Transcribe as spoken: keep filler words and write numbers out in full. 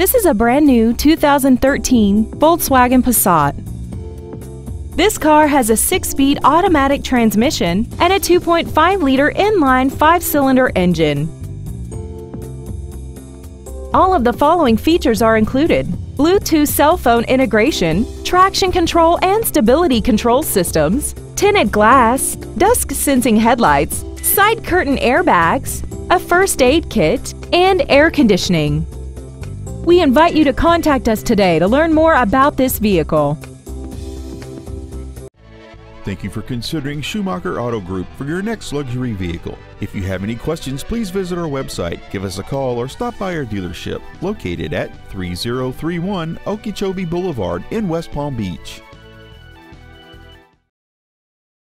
This is a brand new two thousand thirteen Volkswagen Passat. This car has a six-speed automatic transmission and a two point five liter inline five-cylinder engine. All of the following features are included: Bluetooth cell phone integration, traction control and stability control systems, tinted glass, dusk-sensing headlights, side curtain airbags, a first aid kit, and air conditioning. We invite you to contact us today to learn more about this vehicle. Thank you for considering Schumacher Auto Group for your next luxury vehicle. If you have any questions, please visit our website, give us a call, or stop by our dealership located at three oh three one Okeechobee Boulevard in West Palm Beach.